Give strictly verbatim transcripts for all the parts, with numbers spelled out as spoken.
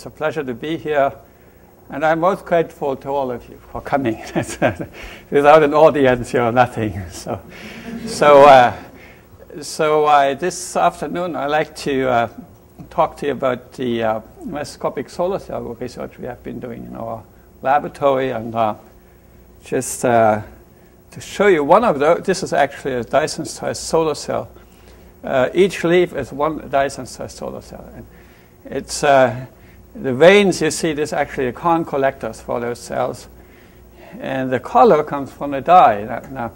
It's a pleasure to be here. And I'm most grateful to all of you for coming. Without an audience, you're nothing. So, so, uh, so uh, this afternoon, I'd like to uh, talk to you about the uh, mesoscopic solar cell research we have been doing in our laboratory. And uh, just uh, to show you one of those, this is actually a dye-sensitized solar cell. Uh, each leaf is one dye-sensitized solar cell. And it's... Uh, The veins you see, this actually are current collectors for those cells, and the color comes from the dye. Now, now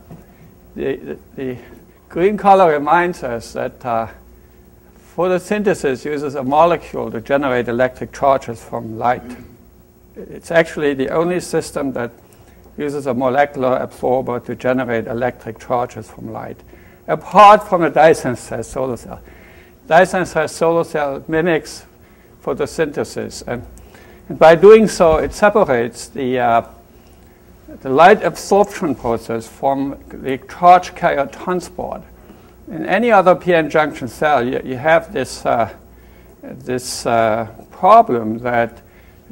the, the, the green color reminds us that uh, photosynthesis uses a molecule to generate electric charges from light. It's actually the only system that uses a molecular absorber to generate electric charges from light, apart from the dye-sensitized solar cell. Dye-sensitized solar cell mimics photosynthesis, and, and by doing so, it separates the uh, the light absorption process from the charge carrier transport. In any other P N junction cell, you, you have this uh, this uh, problem that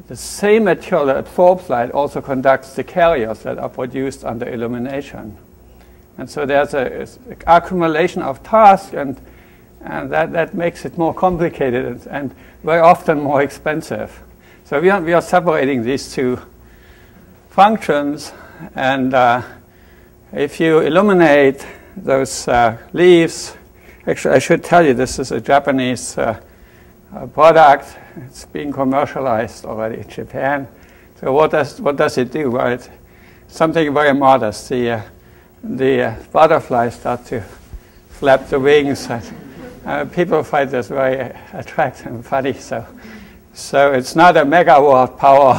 the same material that absorbs light also conducts the carriers that are produced under illumination, and so there's a, a accumulation of tasks, and and that that makes it more complicated and, and very often more expensive. So we are, we are separating these two functions, and uh, if you illuminate those uh, leaves, actually I should tell you this is a Japanese uh, uh, product. It's being commercialized already in Japan. So what does, what does it do? Well, it's something very modest. The, uh, the uh, butterflies start to flap the wings. And, Uh, people find this very attractive and funny, so so it's not a megawatt power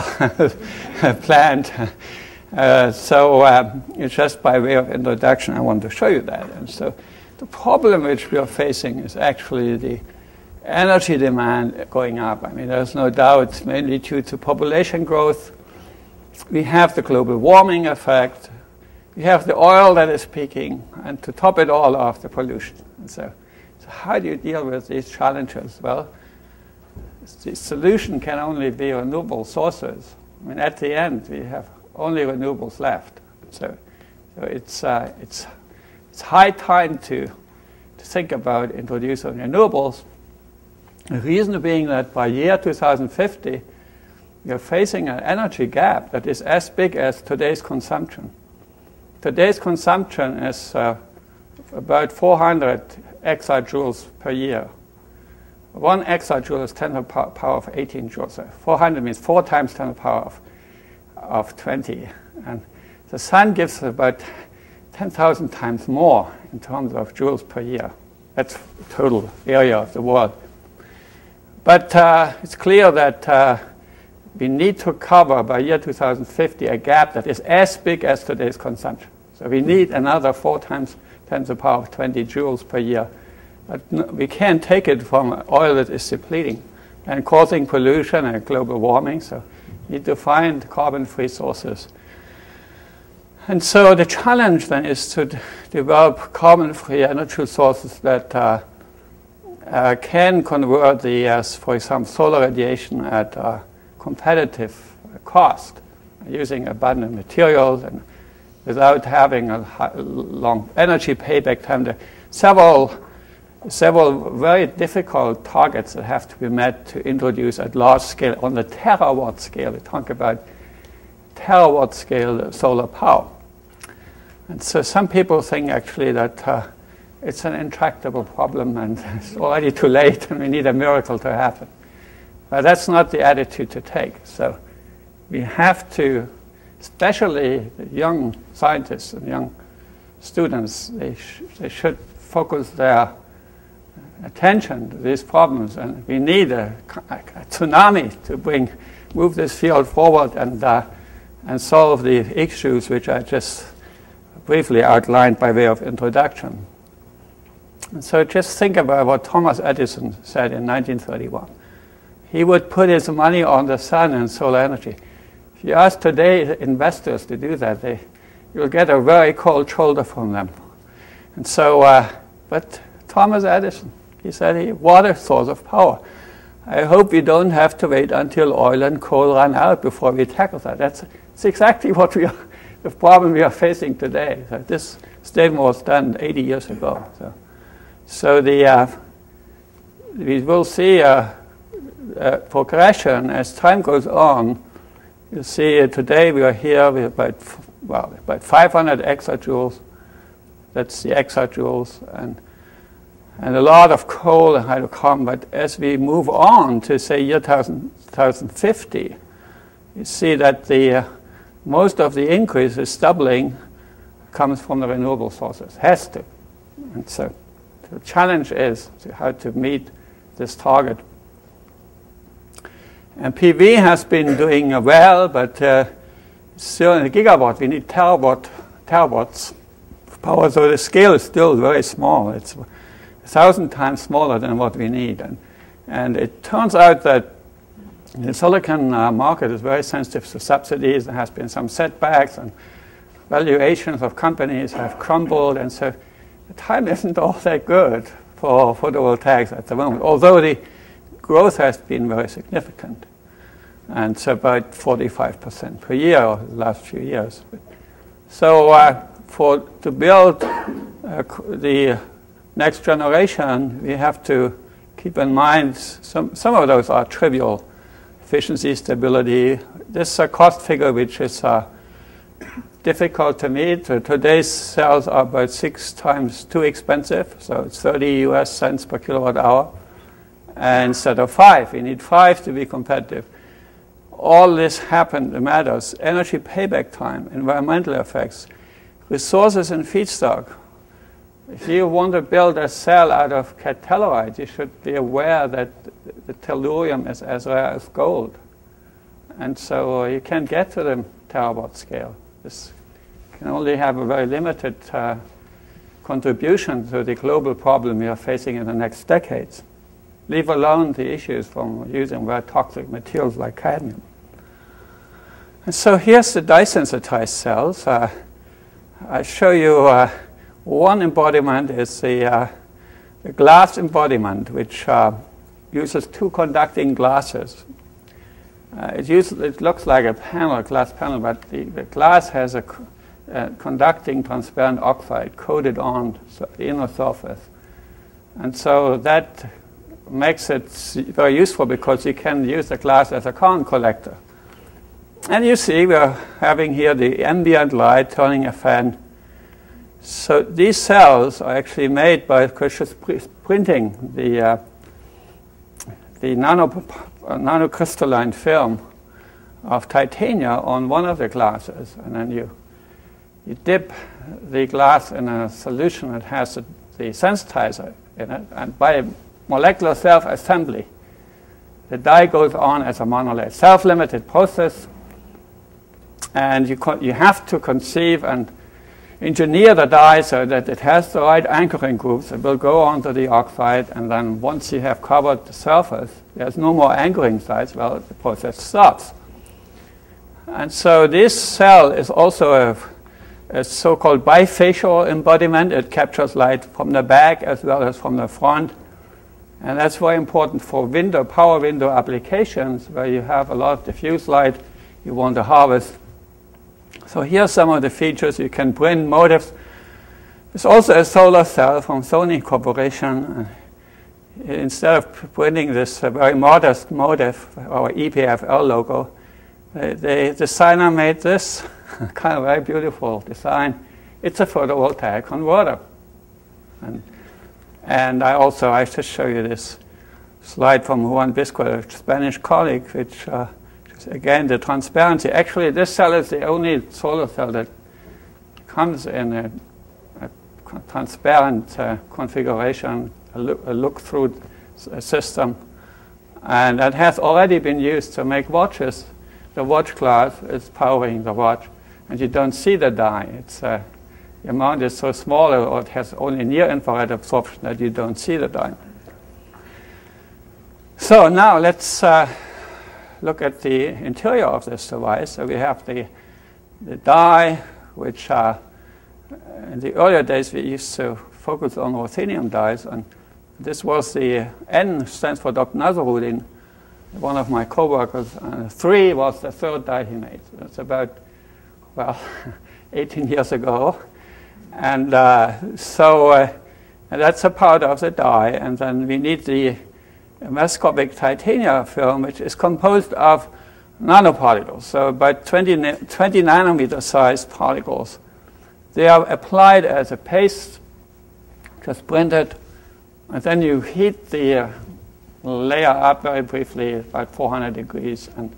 plant. Uh, so um, it's just by way of introduction, I want to show you that. And so the problem which we are facing is actually the energy demand going up. I mean, there's no doubt it's mainly due to population growth. We have the global warming effect. We have the oil that is peaking, and to top it all off, the pollution. And so. How do you deal with these challenges? Well, the solution can only be renewable sources. I mean, at the end, we have only renewables left. So, so it's, uh, it's, it's high time to, to think about introducing renewables. The reason being that by year two thousand fifty, you're facing an energy gap that is as big as today's consumption. Today's consumption is uh, about four hundred exajoules per year. One exajoule is ten to the power of eighteen joules. So four hundred means four times ten to the power of twenty. And the sun gives about ten thousand times more in terms of joules per year. That's the total area of the world. But uh, it's clear that uh, we need to cover by year two thousand fifty a gap that is as big as today's consumption. So we need another four times ten to the power of twenty joules per year. But we can't take it from oil that is depleting and causing pollution and global warming. So we need to find carbon-free sources. And so the challenge then is to d develop carbon-free energy sources that uh, uh, can convert the, uh, for example, solar radiation at uh, competitive cost using abundant materials and without having a high, long energy payback time. There are several, several very difficult targets that have to be met to introduce at large scale, on the terawatt scale. We talk about terawatt scale solar power. And so some people think actually that uh, it's an intractable problem and it's already too late and we need a miracle to happen. But that's not the attitude to take. So we have to, especially the young scientists and young students, they, sh they should focus their attention to these problems. And we need a, a tsunami to bring, move this field forward and, uh, and solve the issues which I just briefly outlined by way of introduction. And so just think about what Thomas Edison said in nineteen thirty-one. He would put his money on the sun and solar energy. You ask today investors to do that, they, you'll get a very cold shoulder from them. And so, uh, but Thomas Edison, he said he was a source of power. I hope we don't have to wait until oil and coal run out before we tackle that. That's, that's exactly what we are, the problem we are facing today. So this statement was done eighty years ago. So, so the, uh, we will see a, a progression as time goes on. You see uh, today we are here with about, well, about five hundred exajoules. That's the exajoules. And And a lot of coal and hydrocarbon, but as we move on to, say, year two thousand fifty, you see that the uh, most of the increase is doubling comes from the renewable sources. Has to. And so the challenge is to how to meet this target. And P V has been doing uh, well, but uh, still in a gigawatt, we need terawatt, terawatts of power. So the scale is still very small. It's a thousand times smaller than what we need. And, and it turns out that the silicon uh, market is very sensitive to subsidies. There has been some setbacks, and valuations of companies have crumbled. And so the time isn't all that good for photovoltaics at the moment, although the growth has been very significant. And it's about forty-five percent per year over the last few years. So uh, for to build uh, the next generation, we have to keep in mind some, some of those are trivial: efficiency, stability. This is a cost figure which is uh, difficult to meet. Today's cells are about six times too expensive, so it's thirty U S cents per kilowatt hour. And instead of five, we need five to be competitive. All this happened, it matters. Energy payback time, environmental effects, resources and feedstock. If you want to build a cell out of telluride, you should be aware that the tellurium is as rare as gold. And so you can't get to the terawatt scale. This can only have a very limited uh, contribution to the global problem we are facing in the next decades, leave alone the issues from using very toxic materials like cadmium. And so here's the dye-sensitized cells. Uh, I show you uh, one embodiment is the, uh, the glass embodiment, which uh, uses two conducting glasses. Uh, it, uses, it looks like a panel, a glass panel, but the, the glass has a uh, conducting transparent oxide coated on the inner surface. And so that makes it very useful because you can use the glass as a current collector. And you see we're having here the ambient light turning a fan. So these cells are actually made by Kirchhoff's printing the, uh, the nano, uh, nanocrystalline film of titania on one of the glasses. And then you, you dip the glass in a solution that has the, the sensitizer in it. And by molecular self-assembly, the dye goes on as a monolayer. Self-limited process. And you, you have to conceive and engineer the dye so that it has the right anchoring groups. It will go onto the oxide, and then once you have covered the surface, there's no more anchoring sites. Well, the process stops. And so this cell is also a, a so-called bifacial embodiment. It captures light from the back as well as from the front. And that's very important for window, power window applications where you have a lot of diffuse light you want to harvest. So here's some of the features. You can print motifs. There's also a solar cell from Sony Corporation. Instead of printing this very modest motif, our E P F L logo, the, the designer made this kind of very beautiful design. It's a photovoltaic converter. And, and I also, I should show you this slide from Juan Bisco, a Spanish colleague, which uh, again, the transparency. Actually, this cell is the only solar cell that comes in a, a transparent uh, configuration, a look-through system. And that has already been used to make watches. The watch glass is powering the watch, and you don't see the dye. It's, uh, the amount is so small, or it has only near-infrared absorption that you don't see the dye. So now let's Uh, look at the interior of this device. So we have the, the dye, which uh, in the earlier days we used to focus on ruthenium dyes, and this was the N stands for doctinazarudine, one of my coworkers, uh, three was the third dihenate. It's about, well, eighteen years ago. And uh, so uh, and that's a part of the dye. And then we need the mesoscopic titania film, which is composed of nanoparticles, so about twenty, twenty nanometer sized particles. They are applied as a paste, just printed, and then you heat the layer up very briefly, about four hundred degrees, and,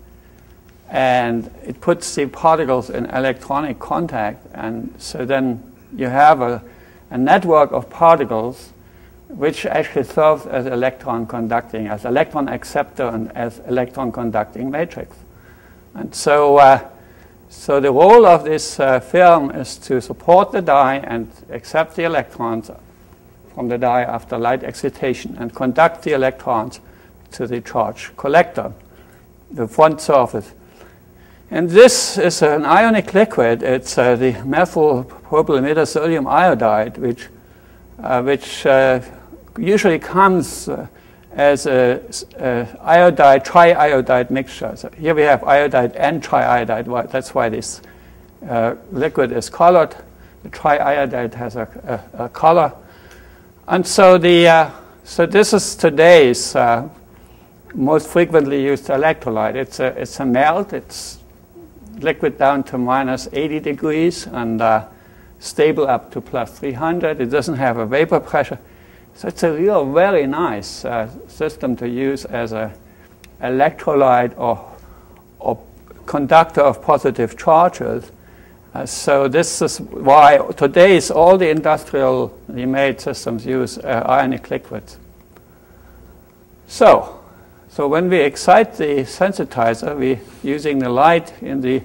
and it puts the particles in electronic contact, and so then you have a, a network of particles which actually serves as electron conducting, as electron acceptor and as electron conducting matrix. And so, uh, so the role of this uh, film is to support the dye and accept the electrons from the dye after light excitation and conduct the electrons to the charge collector, the front surface. And this is an ionic liquid. It's uh, the methyl purple emitter sodium iodide, which Uh, which uh, usually comes uh, as a, a iodide, triiodide mixture. So here we have iodide and triiodide. That's why this uh, liquid is colored. The triiodide has a, a, a color. And so the uh, so this is today's uh, most frequently used electrolyte. It's a it's a melt. It's liquid down to minus eighty degrees and Uh, stable up to plus three hundred. It doesn't have a vapor pressure. So it's a real very nice uh, system to use as a electrolyte or, or conductor of positive charges. Uh, so this is why today's all the industrially made systems use uh, ionic liquids. So, so when we excite the sensitizer, we using the light in the,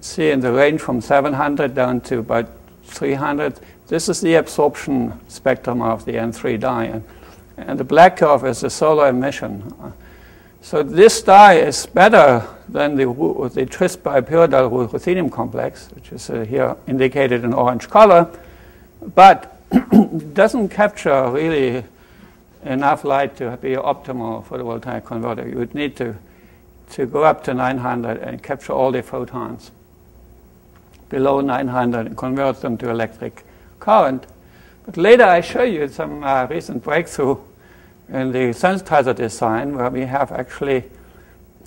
see in the range from seven hundred down to about three hundred, this is the absorption spectrum of the N three dye. And, and the black curve is the solar emission. So this dye is better than the, the tris bipyridal ruthenium complex, which is uh, here indicated in orange color, but doesn't capture really enough light to be optimal for the photovoltaic converter. You would need to, to go up to nine hundred and capture all the photons below nine hundred and convert them to electric current. But later I show you some uh, recent breakthrough in the sensitizer design where we have actually,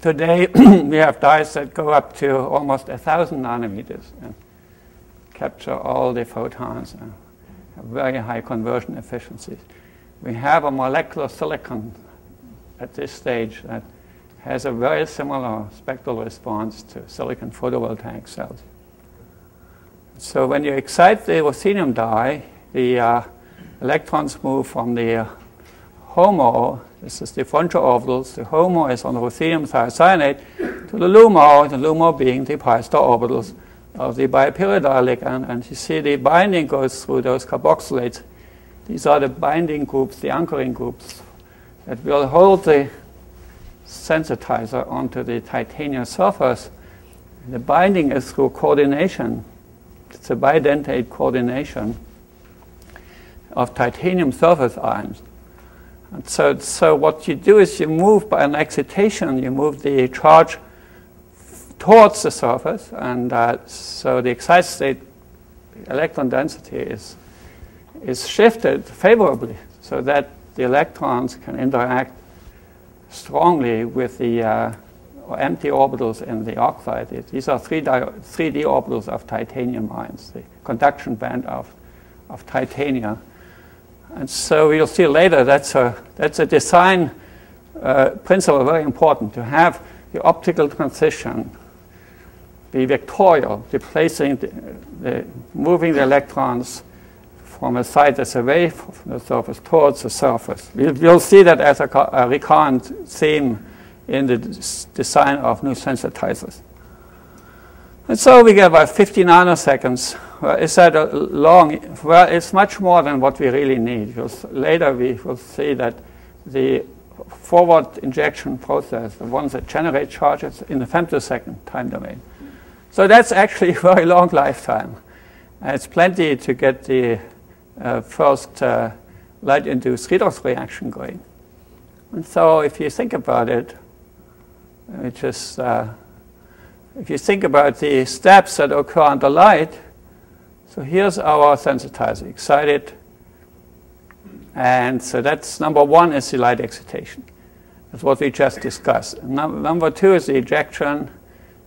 today we have dyes that go up to almost one thousand nanometers and capture all the photons and have very high conversion efficiencies. We have a molecular silicon at this stage that has a very similar spectral response to silicon photovoltaic cells. So when you excite the ruthenium dye, the uh, electrons move from the uh, homo, this is the frontal orbitals, the homo is on the ruthenium thiocyanate, to the lumo, the lumo being the pi star orbitals of the bipyridal ligand, and you see the binding goes through those carboxylates. These are the binding groups, the anchoring groups, that will hold the sensitizer onto the titanium surface. The binding is through coordination. It's a bidentate coordination of titanium surface ions. And so, so what you do is you move by an excitation, you move the charge towards the surface, and uh, so the excited state electron density is, is shifted favorably so that the electrons can interact strongly with the uh, Or empty orbitals in the oxide. It, these are three D orbitals of titanium ions, the conduction band of, of titania. And so you'll see later that's a, that's a design uh, principle very important, to have the optical transition be vectorial, displacing the, the, moving the electrons from a side that's away from the surface towards the surface. You'll, you'll see that as a, a recurrent theme in the design of new sensitizers. And so we get about fifty nanoseconds. Well, is that a long? Well, it's much more than what we really need, because later we will see that the forward injection process, the ones that generate charges in the femtosecond time domain. So that's actually a very long lifetime. And it's plenty to get the uh, first uh, light-induced redox reaction going. And so if you think about it, which is, uh, if you think about the steps that occur under light, so here's our sensitizer, excited. And so that's number one is the light excitation. That's what we just discussed. Num number two is the ejection.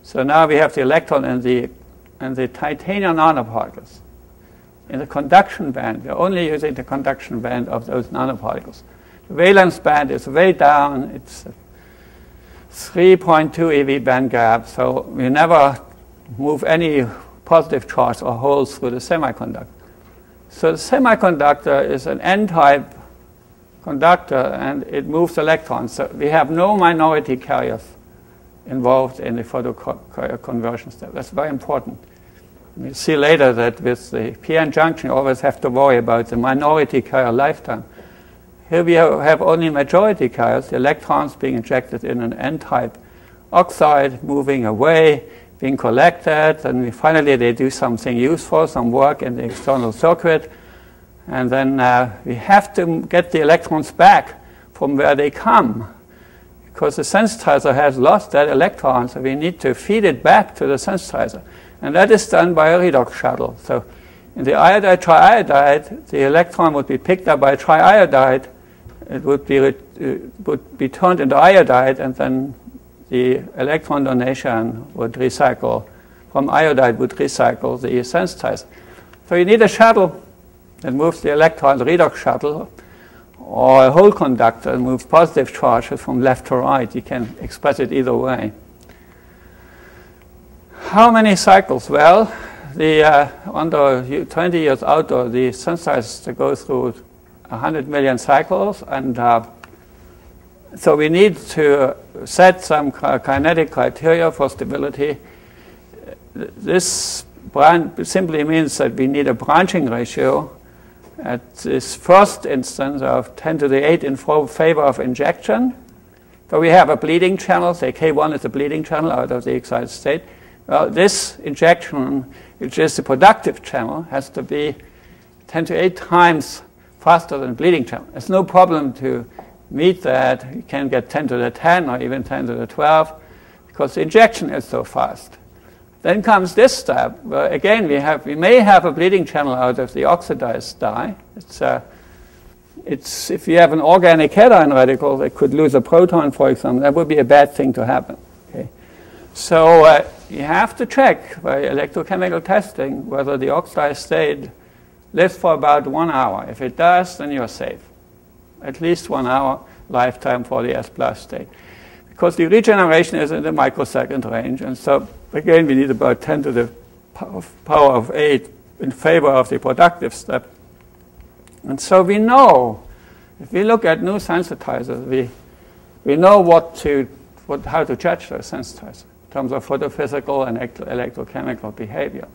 So now we have the electron and the, and the titanium nanoparticles. In the conduction band, we're only using the conduction band of those nanoparticles. The valence band is way down. It's three point two E V band gap. So we never move any positive charge or holes through the semiconductor. So the semiconductor is an N-type conductor, and it moves electrons. So we have no minority carriers involved in the photoconversion step. That's very important. We'll see later that with the P N junction, you always have to worry about the minority carrier lifetime. Here we have only majority carriers, the electrons being injected in an N-type oxide, moving away, being collected, and we finally they do something useful, some work in the external circuit, and then uh, we have to get the electrons back from where they come, because the sensitizer has lost that electron, so we need to feed it back to the sensitizer, and that is done by a redox shuttle. So in the iodide triiodide, the electron would be picked up by triiodide, it would be it would be turned into iodide, and then the electron donation would recycle, from iodide would recycle the sensitizer. So you need a shuttle that moves the electron, the redox shuttle, or a hole conductor that moves positive charges from left to right. You can express it either way. How many cycles? Well, the, uh, under twenty years outdoor, the sensitizers go through one hundred million cycles, and uh, so we need to set some kinetic criteria for stability. This simply means that we need a branching ratio at this first instance of ten to the eight in favor of injection. So we have a bleeding channel, say K one is a bleeding channel out of the excited state. Well, this injection, which is the productive channel, has to be ten to eight times faster than bleeding channel. It's no problem to meet that. You can get ten to the ten or even ten to the twelve because the injection is so fast. Then comes this step where again we have we may have a bleeding channel out of the oxidized dye. It's uh, it's if you have an organic cation radical that could lose a proton, for example, that would be a bad thing to happen. Okay, so uh, you have to check by electrochemical testing whether the oxidized state lives for about one hour. If it does, then you're safe. At least one hour lifetime for the S plus state. Because the regeneration is in the microsecond range, and so again we need about ten to the power of eight in favor of the productive step. And so we know, if we look at new sensitizers, we, we know what to, what, how to judge those sensitizers in terms of photophysical and electrochemical behavior.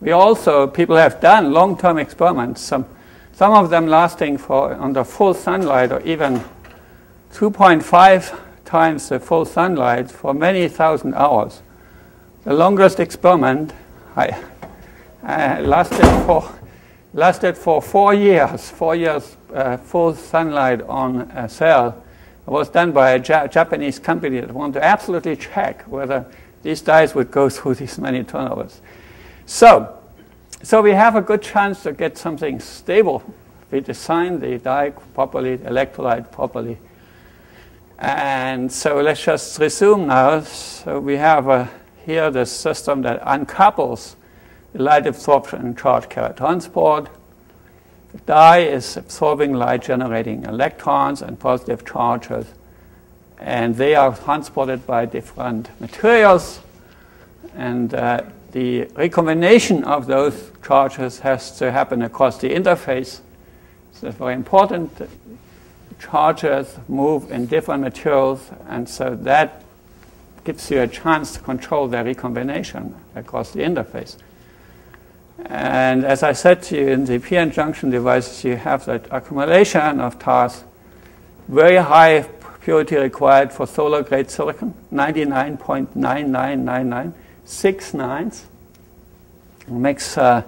We also, people have done long-term experiments, some Some of them lasting for under full sunlight or even two point five times the full sunlight for many thousand hours. The longest experiment I, uh, lasted, for, lasted for four years, four years uh, full sunlight on a cell. It was done by a ja Japanese company that wanted to absolutely check whether these dyes would go through these many turnovers. So, So we have a good chance to get something stable. We design the dye properly, the electrolyte properly. And so let's just resume now. So we have a, here the system that uncouples the light absorption and charge carrier transport. The dye is absorbing light, generating electrons and positive charges. And they are transported by different materials. And uh, the recombination of those charges has to happen across the interface. So it's very important. The charges move in different materials, and so that gives you a chance to control their recombination across the interface. And as I said to you, in the P N junction devices, you have that accumulation of tars, very high purity required for solar grade silicon, ninety-nine point nine nine nine nine. Six nines. It makes uh,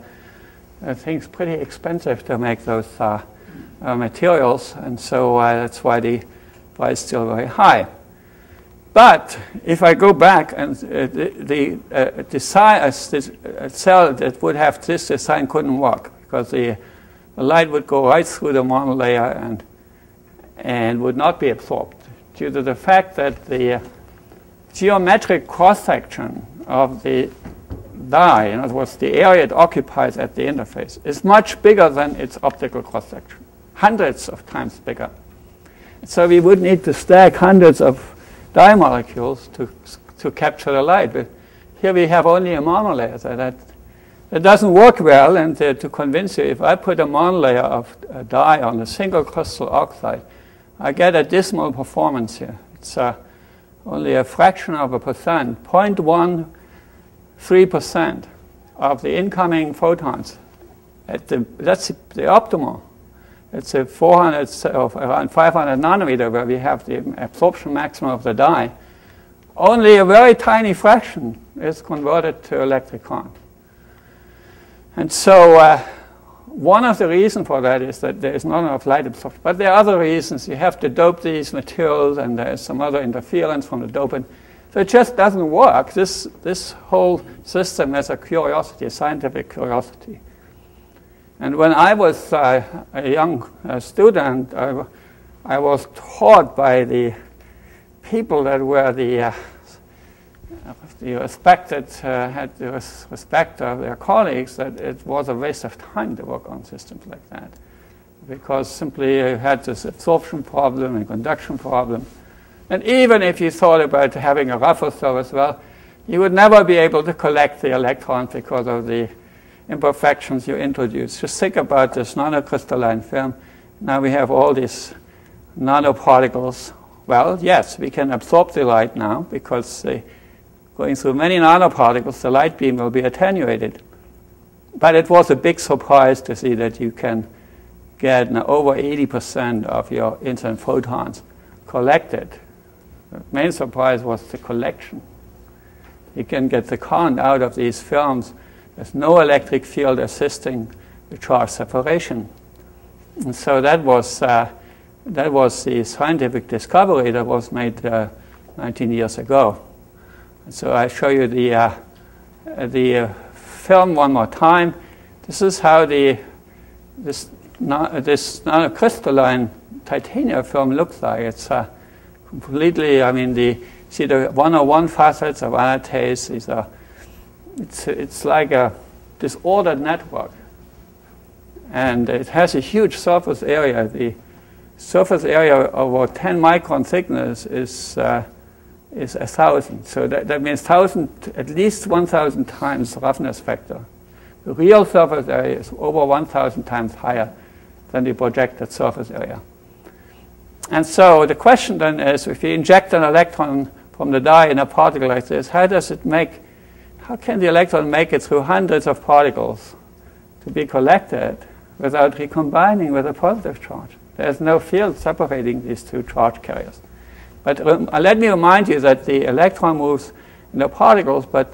things pretty expensive to make those uh, uh, materials, and so uh, that's why the price is still very high. But if I go back and uh, the, the, uh, design, uh, this, uh, cell that would have this design couldn't work because the, the light would go right through the monolayer and, and would not be absorbed due to the fact that the uh, geometric cross-section of the dye, in other words, the area it occupies at the interface, is much bigger than its optical cross-section, hundreds of times bigger. So we would need to stack hundreds of dye molecules to, to capture the light. But here we have only a monolayer. So that, that doesn't work well. And uh, to convince you, if I put a monolayer of uh, dye on a single crystal oxide, I get a dismal performance here. It's uh, only a fraction of a percent, zero point one three percent of the incoming photons. At the, that's the optimal. It's a four hundred, of around five hundred nanometer where we have the absorption maximum of the dye. Only a very tiny fraction is converted to electric current. And so uh, one of the reasons for that is that there is not enough light absorption. But there are other reasons. You have to dope these materials, and there is some other interference from the dopant. So it just doesn't work. This, this whole system is a curiosity, a scientific curiosity. And when I was uh, a young uh, student, I, I was taught by the people that were the, uh, the respected, uh, had the res respect of their colleagues, that it was a waste of time to work on systems like that. Because simply you had this absorption problem and conduction problem. And even if you thought about having a rougher cell as well, you would never be able to collect the electrons because of the imperfections you introduce. Just think about this nanocrystalline film. Now we have all these nanoparticles. Well, yes, we can absorb the light now because uh, going through many nanoparticles, the light beam will be attenuated. But it was a big surprise to see that you can get now over eighty percent of your incident photons collected. The main surprise was the collection. You can get the current out of these films. There's no electric field assisting the charge separation. And so that was, uh, that was the scientific discovery that was made uh, nineteen years ago. And so I show you the, uh, the uh, film one more time. This is how the, this, na this nanocrystalline titania film looks like. It's uh, completely, I mean, the, see the one oh one facets of anatase, these are It's, it's like a disordered network, and it has a huge surface area. The surface area over ten micron thickness is uh, is a thousand. So that, that means thousand, at least one thousand times roughness factor. The real surface area is over one thousand times higher than the projected surface area. And so the question then is, if you inject an electron from the dye in a particle like this, how does it make? How can the electron make it through hundreds of particles to be collected without recombining with a positive charge? There's no field separating these two charge carriers. But um, let me remind you that the electron moves in the particles, but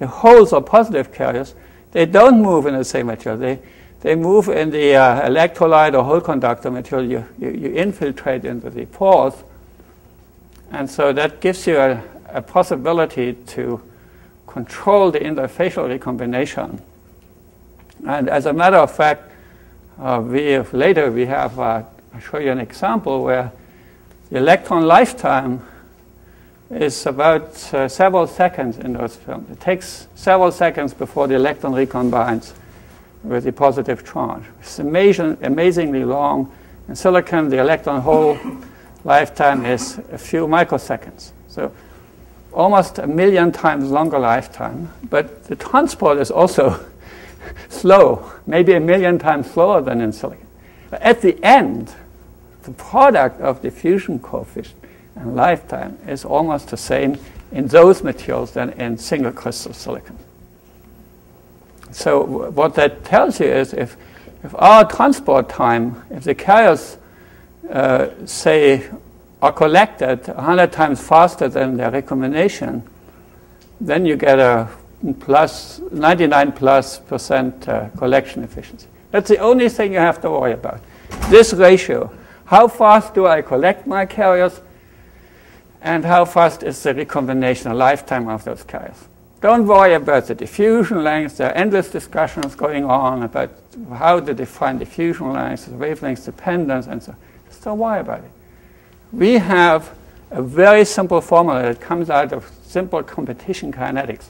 the holes are positive carriers. They don't move in the same material. They, they move in the uh, electrolyte or hole conductor material you, you, you infiltrate into the pores. And so that gives you a, a possibility to control the interfacial recombination. And as a matter of fact, uh, we have, later we have, uh, I'll show you an example where the electron lifetime is about uh, several seconds in those films. It takes several seconds before the electron recombines with the positive charge. It's amazing, amazingly long. In silicon, the electron hole lifetime is a few microseconds. So, almost a million times longer lifetime, but the transport is also slow, maybe a million times slower than in silicon. But at the end, the product of diffusion coefficient and lifetime is almost the same in those materials than in single crystal silicon. So what that tells you is if, if our transport time, if the carriers uh, say are collected one hundred times faster than their recombination, then you get a plus ninety-nine plus percent uh, collection efficiency. That's the only thing you have to worry about. This ratio, how fast do I collect my carriers and how fast is the recombination lifetime of those guys. Don't worry about the diffusion length. There are endless discussions going on about how to define diffusion length, the wavelength dependence, and so on. Just don't worry about it. We have a very simple formula that comes out of simple competition kinetics.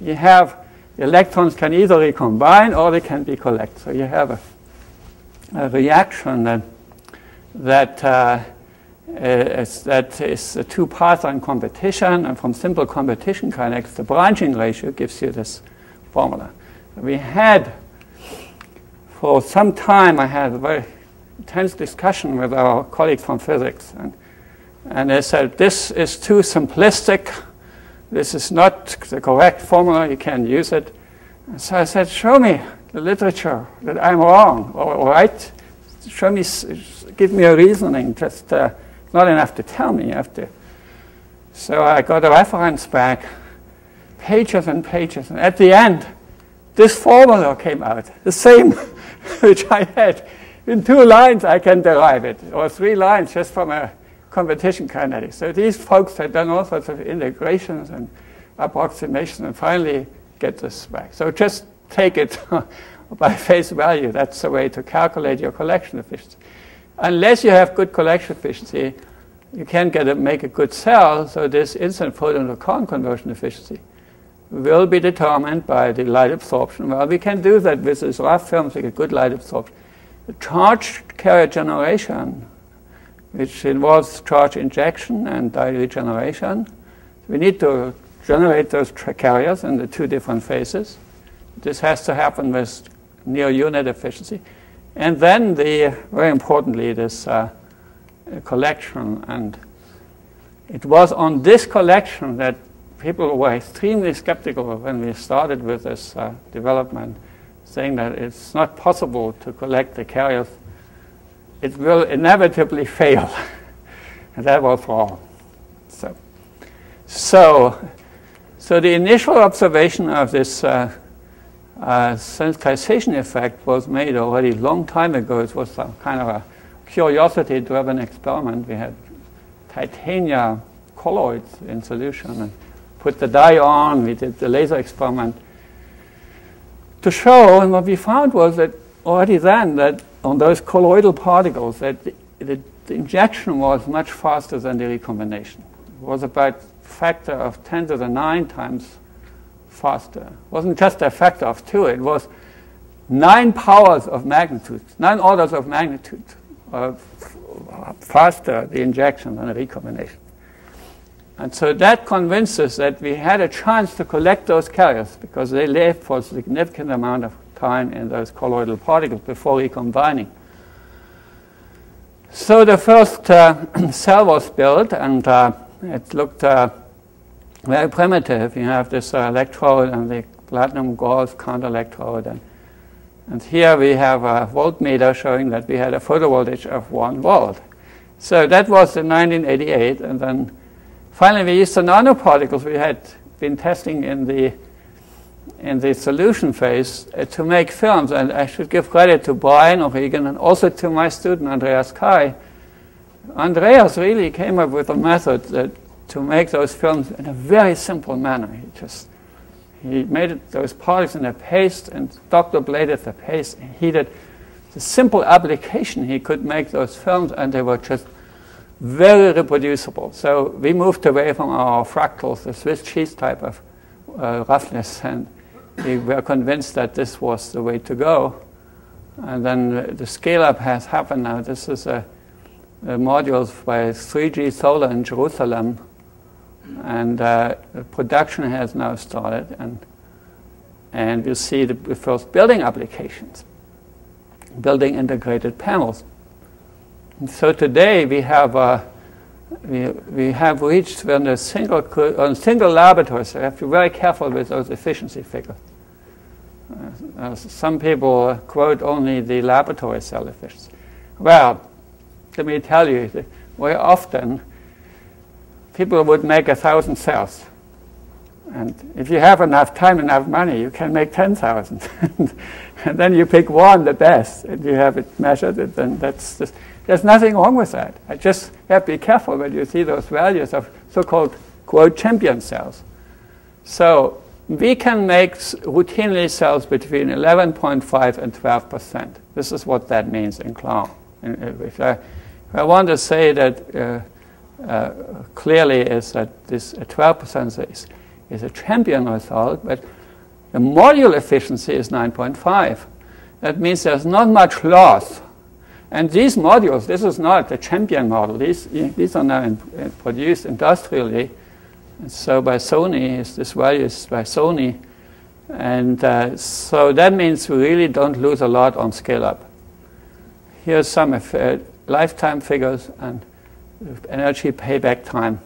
You have the electrons can either recombine or they can be collected. So you have a, a reaction that that uh, is that is a two-parton competition, and from simple competition kinetics, the branching ratio gives you this formula. We had for some time I had a very intense discussion with our colleagues from physics, and and they said this is too simplistic. This is not the correct formula. You can't use it. And so I said, show me the literature that I'm wrong or right. Show me, give me a reasoning. Just uh, not enough to tell me. You have to. So I got a reference back, pages and pages, and at the end, this formula came out, the same which I had. In two lines, I can derive it, or three lines, just from a competition kinetics. So these folks have done all sorts of integrations and approximations and finally get this back. So just take it by face value. That's the way to calculate your collection efficiency. Unless you have good collection efficiency, you can't get a, make a good cell, so this instant photon to quantum conversion efficiency will be determined by the light absorption. Well, we can do that with these rough films, we get good light absorption. The charge carrier generation, which involves charge injection and dye regeneration. We need to generate those carriers in the two different phases. This has to happen with near unit efficiency. And then, the, very importantly, this uh, collection. And it was on this collection that people were extremely skeptical when we started with this uh, development, saying that it's not possible to collect the carriers. It will inevitably fail. And that was wrong. So, so, so the initial observation of this uh, uh, sensitization effect was made already a long time ago. It was some kind of a curiosity-driven experiment. We had titania colloids in solution and put the dye on. We did the laser experiment to show, and what we found was that already then that on those colloidal particles, that the, the, the injection was much faster than the recombination. It was about a factor of ten to the nine times faster. It wasn't just a factor of two. It was nine powers of magnitude, nine orders of magnitude of faster the injection than the recombination. And so that convinced us that we had a chance to collect those carriers because they lived for a significant amount of time in those colloidal particles before recombining. So the first uh, cell was built, and uh, it looked uh, very primitive. You have this uh, electrode and the platinum gauze counter electrode, and, and here we have a voltmeter showing that we had a photo voltage of one volt. So that was in nineteen eighty-eight, and then finally we used the nanoparticles we had been testing in the in the solution phase uh, to make films. And I should give credit to Brian O'Regan and also to my student Andreas Kai. Andreas really came up with a method that, to make those films in a very simple manner. He just he made it, those particles in a paste and doctor bladed the paste and heated. The simple application he could make those films, and they were just very reproducible. So we moved away from our fractals, the Swiss cheese type of uh, roughness, and we were convinced that this was the way to go. And then the scale-up has happened now. This is a, a modules by three G Solar in Jerusalem, and uh, production has now started, and and you see the, the first building applications, building integrated panels. And so today we have uh, we we have reached when a single on single laboratory. So you have to be very careful with those efficiency figures. Uh, uh, some people quote only the laboratory cell efficiency. Well, let me tell you, that very often people would make a thousand cells, and if you have enough time, enough money, you can make ten thousand, and then you pick one, the best, and you have it measured, and then that's just. There's nothing wrong with that. I just have to be careful when you see those values of so-called, quote, champion cells. So we can make routinely cells between eleven point five and twelve percent. This is what that means in clown. And if I, if I want to say that uh, uh, clearly is that this twelve percent is, is a champion result, but the module efficiency is nine point five. That means there's not much loss. And these modules, this is not the champion model. These, these are now in, in produced industrially. And so by Sony, is this value is by Sony. And uh, so that means we really don't lose a lot on scale-up. Here's some of, uh, lifetime figures and energy payback time.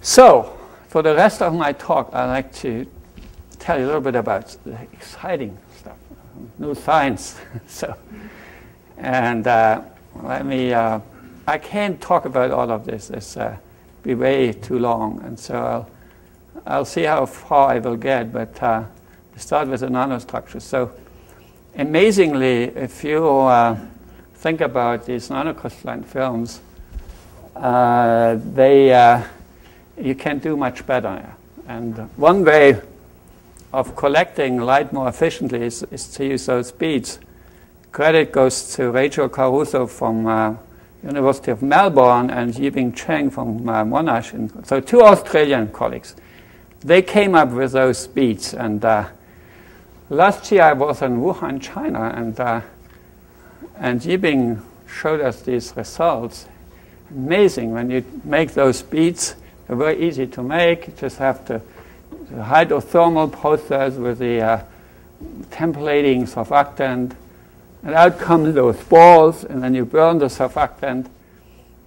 So for the rest of my talk, I'd like to tell you a little bit about the exciting stuff, new science. so. And uh, let me, uh, I can't talk about all of this. It's uh, be way too long. And so I'll, I'll see how far I will get. But uh, start with the nanostructures. So amazingly, if you uh, think about these nanocrystalline films, uh, they, uh, you can do much better. And one way of collecting light more efficiently is, is to use those beads. Credit goes to Rachel Caruso from uh, University of Melbourne and Yibing Cheng from uh, Monash. And so two Australian colleagues. They came up with those beads. And uh, last year I was in Wuhan, China, and, uh, and Yibing showed us these results. Amazing. When you make those beads, they're very easy to make. You just have to the hydrothermal process with the uh, templating surfactant. And out come those balls, and then you burn the surfactant,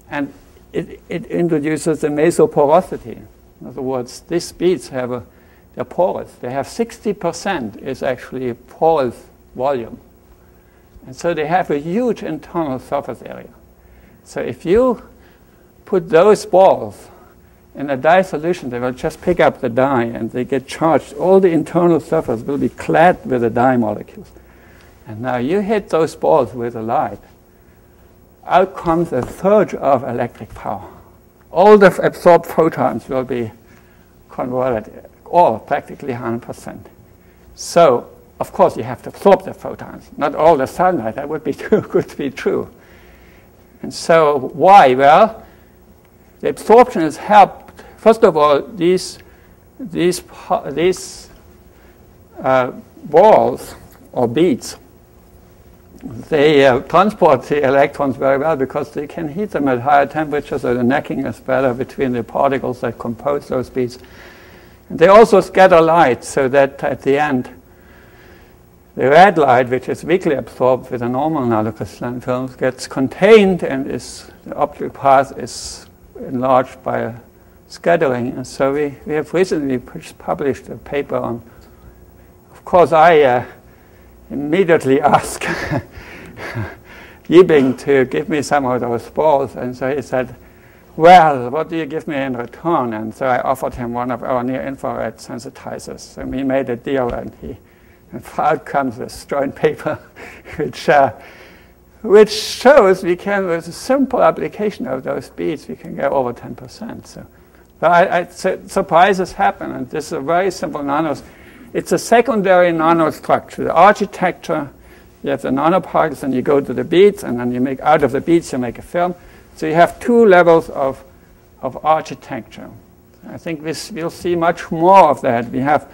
and it, it introduces the mesoporosity. In other words, these beads have a, they're porous. They have sixty percent is actually a porous volume. And so they have a huge internal surface area. So if you put those balls in a dye solution, they will just pick up the dye, and they get charged. All the internal surface will be clad with the dye molecules. And now you hit those balls with a light. Out comes a surge of electric power. All the absorbed photons will be converted, all practically one hundred percent. So, of course, you have to absorb the photons, not all the sunlight. That would be too good to be true. And so why? Well, the absorption is helped. First of all, these, these, these uh, balls or beads, they uh, transport the electrons very well because they can heat them at higher temperatures, so the necking is better between the particles that compose those beads. And they also scatter light so that at the end, the red light, which is weakly absorbed with a normal nanocrystalline film, gets contained and is, the optical path is enlarged by scattering. And so we, we have recently published a paper on, of course, I uh, immediately ask Yibing to give me some of those balls. And so he said, well, what do you give me in return? And so I offered him one of our near-infrared sensitizers. And we made a deal, and, he, and out comes this joint paper, which, uh, which shows we can, with a simple application of those beads, we can get over ten percent. So, so I, I, surprises happen, and this is a very simple nanos. It's a secondary nanostructure. The architecture, you have the nanoparticles, and you go to the beads, and then you make out of the beads, you make a film. So you have two levels of, of architecture. I think this, we'll see much more of that. We have,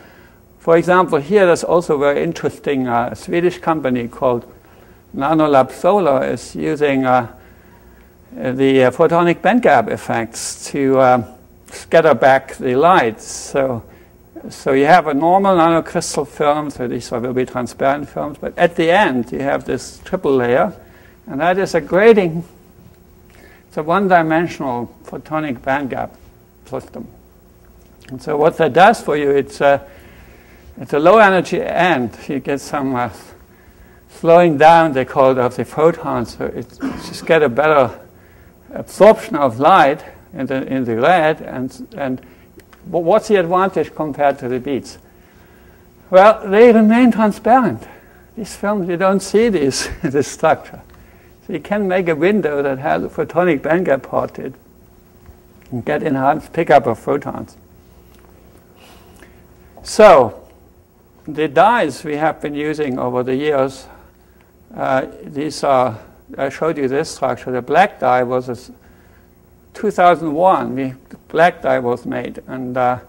for example, here there's also a very interesting uh, Swedish company called Nanolab Solar is using uh, the uh, photonic band gap effects to uh, scatter back the light. So. So you have a normal nanocrystal film, so these will be transparent films, but at the end you have this triple layer, and that is a grating. It's a one-dimensional photonic band gap system. And so what that does for you, it's a, it's a low-energy end. You get some uh, slowing down, they call it, of the photons, so it, you just get a better absorption of light in the, in the red, and, and but what's the advantage compared to the beads? Well, they remain transparent. These films, you don't see these, this structure. So you can make a window that has a photonic band gap part to it. and get enhanced pickup of photons. So the dyes we have been using over the years, uh, these are, I showed you this structure. The black dye was a two thousand one, the black dye was made, and, uh,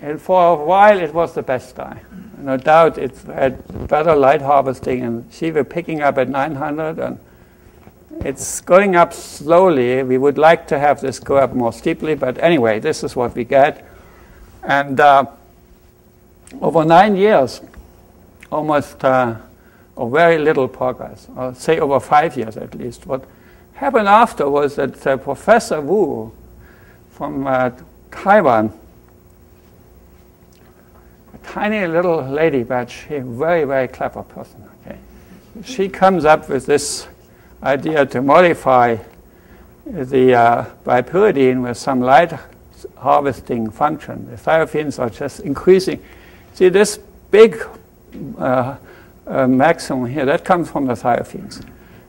and for a while it was the best dye. No doubt it had better light harvesting, and she were picking up at nine hundred, and it's going up slowly. We would like to have this go up more steeply, but anyway, this is what we get. And uh, over nine years, almost uh, or very little progress, or say over five years at least. What happened after was that uh, Professor Wu from uh, Taiwan, a tiny little lady, but she a very, very clever person. Okay, she comes up with this idea to modify the uh, bipyridine with some light harvesting function. The thiophenes are just increasing. See this big uh, uh, maximum here, that comes from the thiophenes.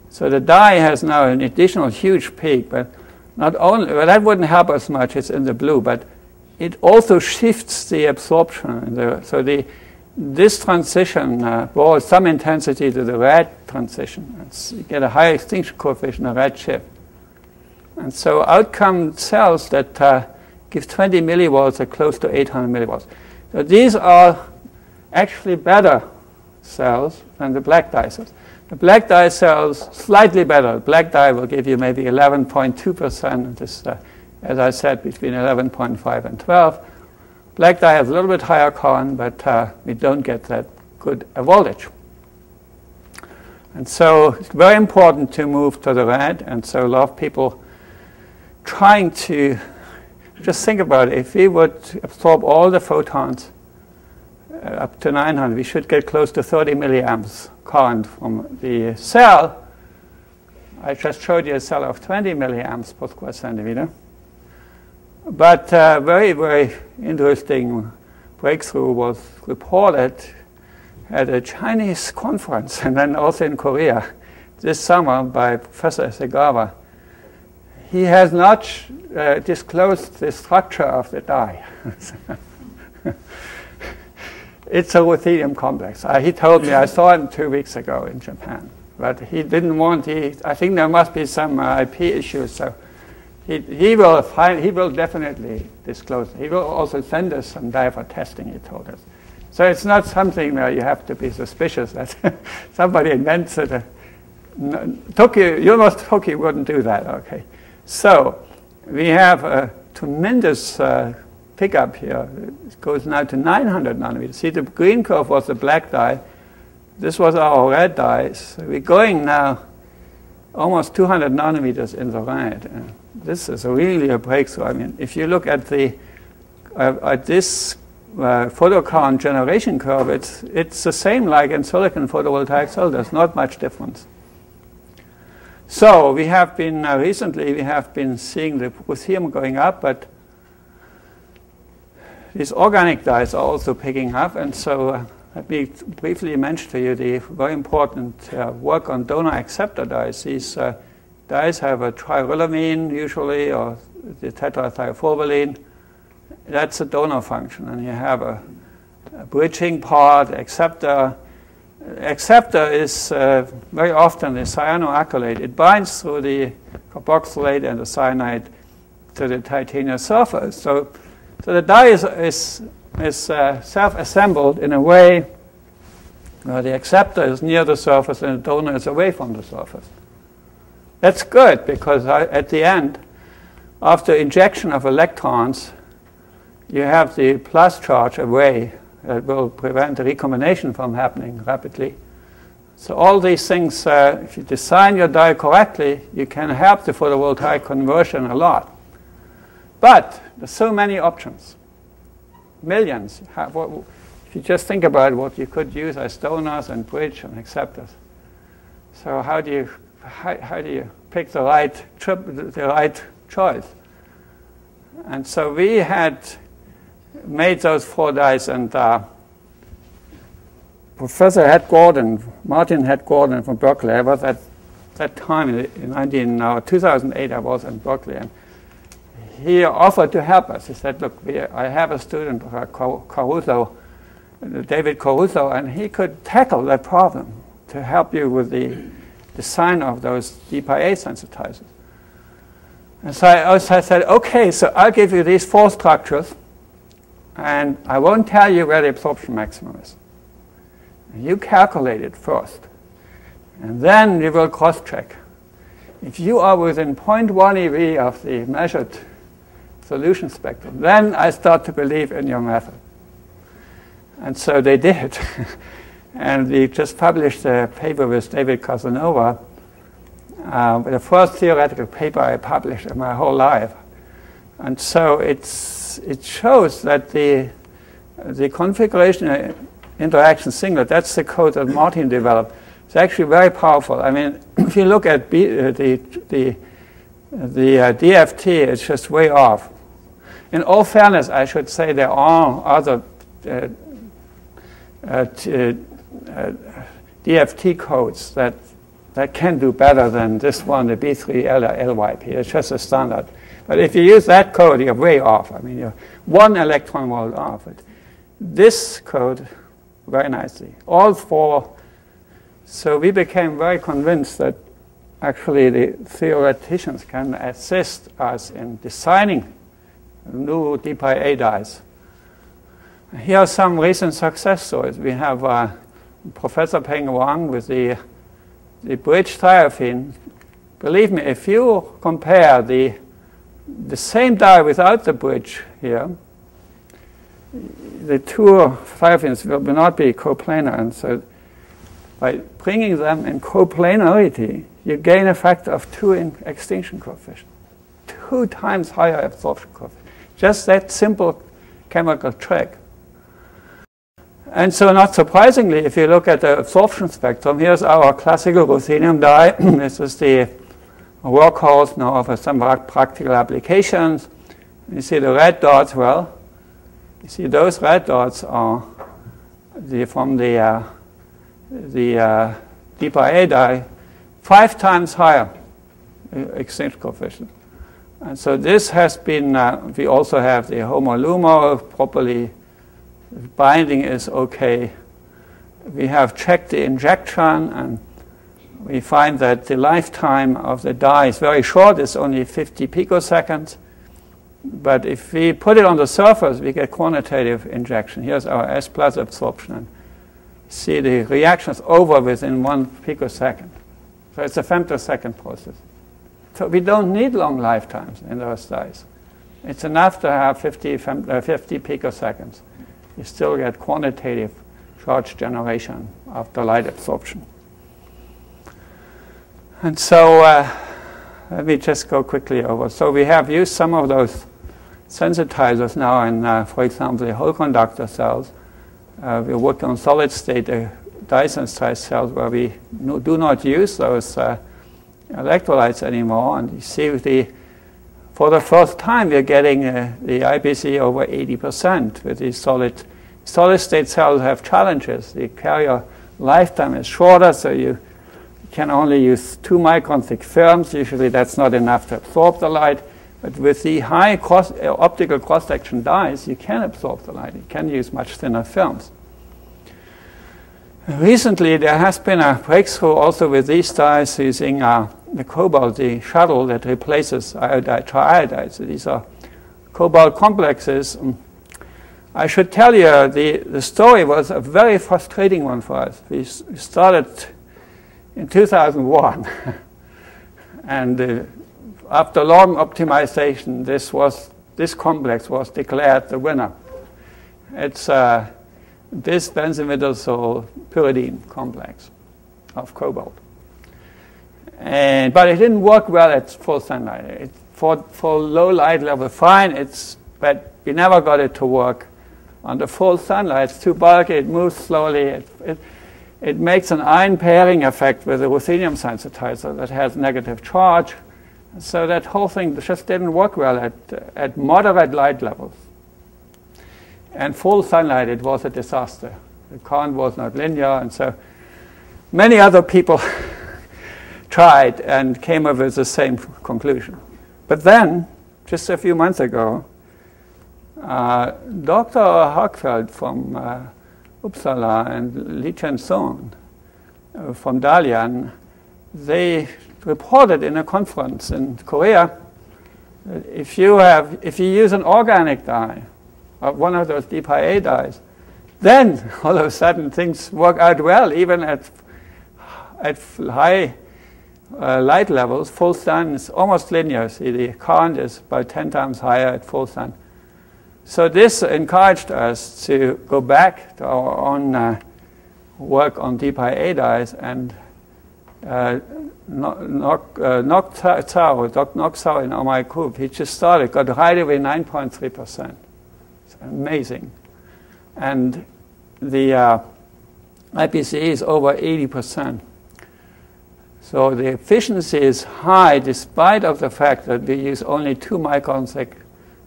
So the dye has now an additional huge peak, but not only, well, that wouldn't help us much, it's in the blue, but it also shifts the absorption. The, so the, this transition uh, borrows some intensity to the red transition. It's, you get a higher extinction coefficient, a red shift. And so out come cells that uh, give twenty millivolts or close to eight hundred millivolts. So these are actually better cells than the black dye cells. The black dye cells, slightly better. Black dye will give you maybe eleven point two percent. This, uh, as I said, between eleven point five and twelve. Black dye has a little bit higher current, but uh, we don't get that good a voltage. And so it's very important to move to the red. And so a lot of people trying to just think about it. If we would absorb all the photons uh, up to nine hundred, we should get close to thirty milliamps current from the cell. I just showed you a cell of twenty milliamps per square centimeter. But uh, very, very interesting breakthrough was reported at a Chinese conference, and then also in Korea this summer by Professor Esegawa. He has not uh, disclosed the structure of the dye. It's a ruthenium complex. Uh, he told me, I saw him two weeks ago in Japan, but he didn't want, he, I think there must be some uh, I P issues, so he, he, will find, he will definitely disclose. He will also send us some dye for testing, he told us. So it's not something where you have to be suspicious that somebody invents it. Uh, no, Tokyo, you almost Tokyo wouldn't do that, okay. So we have a tremendous uh, pickup here. It goes now to nine hundred nanometers. See, the green curve was the black dye. This was our red dye. So we're going now almost two hundred nanometers in the red. Uh, this is really a breakthrough. I mean, if you look at the uh, at this uh, photocurrent generation curve, it's it's the same like in silicon photovoltaic cell. There's not much difference. So we have been, uh, recently we have been seeing the ruthenium going up, but these organic dyes are also picking up. And so uh, let me briefly mention to you the very important uh, work on donor acceptor dyes. These uh, dyes have a triiodine usually, or the tetrathioforvaline. That's a donor function, and you have a, a bridging part, acceptor. Acceptor is uh, very often the cyanoacrylate. It binds through the carboxylate and the cyanide to the titania surface. So, so the dye is, is, is uh, self-assembled in a way where the acceptor is near the surface and the donor is away from the surface. That's good, because I, at the end, after injection of electrons, you have the plus charge away. That will prevent the recombination from happening rapidly. So all these things, uh, if you design your dye correctly, you can help the photovoltaic conversion a lot. But there's so many options, millions. If you just think about what you could use as donors and bridge and acceptors. So how do you how, how do you pick the right trip, the right choice? And so we had made those four dyes, and uh, Professor Head Gordon, Martin Head Gordon from Berkeley, I was at that time in, in nineteen, uh, two thousand eight, I was in Berkeley, and he offered to help us. He said, look, we, I have a student, uh, Caruso, David Caruso, and he could tackle that problem to help you with the design of those deep I A sensitizers. And so I, so I said, okay, so I'll give you these four structures, and I won't tell you where the absorption maximum is. You calculate it first, and then we will cross-check. If you are within zero point one E V of the measured solution spectrum, then I start to believe in your method. And so they did. And we just published a paper with David Casanova, uh, the first theoretical paper I published in my whole life. And so it's, it shows that the, the configuration interaction singlet, that's the code that Martin developed, it's actually very powerful. I mean, if you look at B, uh, the, the, the uh, D F T, it's just way off. In all fairness, I should say there are other uh, uh, t uh, D F T codes that, that can do better than this one, the B three L Y P. It's just a standard. But if you use that code, you're way off. I mean, you're one electron volt off. But this code, very nicely. All four. So we became very convinced that actually the theoreticians can assist us in designing new deep I A dyes. Here are some recent success stories. We have uh, Professor Peng Wang with the, the bridge thiophene. Believe me, if you compare the, the same dye without the bridge here, the two thiophenes will not be coplanar, and so by bringing them in coplanarity, you gain a factor of two in extinction coefficient, two times higher absorption coefficient. Just that simple chemical trick. And so, not surprisingly, if you look at the absorption spectrum, here's our classical ruthenium dye. This is the workhorse now of some practical applications. You see the red dots, well, you see those red dots are the, from the uh, the uh, deep I A dye, five times higher uh, extinction coefficient. And so this has been, uh, we also have the homo lumo, properly binding is okay. We have checked the injection, and we find that the lifetime of the dye is very short, it's only fifty picoseconds. But if we put it on the surface, we get quantitative injection. Here's our S plus absorption. And see, the reaction is over within one picosecond. So it's a femtosecond process. So we don't need long lifetimes in those dyes. It's enough to have fifty, fem uh, fifty picoseconds. You still get quantitative charge generation after light absorption. And so uh, let me just go quickly over. So we have used some of those sensitizers now in, uh, for example, the hole conductor cells. Uh, we work on solid-state uh, dye-sensitized cells where we no, do not use those uh, electrolytes anymore. And you see, the, for the first time, we're getting uh, the I P C over eighty percent with these solid. Solid-state cells have challenges. The carrier lifetime is shorter, so you can only use two micron thick films. Usually that's not enough to absorb the light. But with the high cross, uh, optical cross-section dyes, you can absorb the light. You can use much thinner films. Recently, there has been a breakthrough also with these dyes using uh, the cobalt, the shuttle that replaces iodide, triiodide. So these are cobalt complexes. I should tell you, the, the story was a very frustrating one for us. We started in two thousand one. And uh, after long optimization, this was this complex was declared the winner. It's uh, this benzimidazole pyridine complex of cobalt. And but it didn't work well at full sunlight. It, for for low light level, fine. It's but we never got it to work under full sunlight. It's too bulky. It moves slowly. It, it, It makes an ion pairing effect with a ruthenium sensitizer that has negative charge. So that whole thing just didn't work well at, at moderate light levels. And full sunlight, it was a disaster. The current was not linear, and so many other people tried and came up with the same conclusion. But then just a few months ago, uh, Doctor Hochfeld from uh, Uppsala and Li Chen Song uh, from Dalian, they reported in a conference in Korea that if you have, if you use an organic dye, one of those deep high A dyes, then all of a sudden things work out well, even at at high uh, light levels. Full sun is almost linear. See, the current is about ten times higher at full sun. So this encouraged us to go back to our own uh, work on deep high A dyes, and uh, Nok Tsao, Doctor Nok Tsao in Omai Group, he just started, got right away nine point three percent. It's amazing. And the uh, I P C E is over eighty percent. So the efficiency is high despite of the fact that we use only two micron thick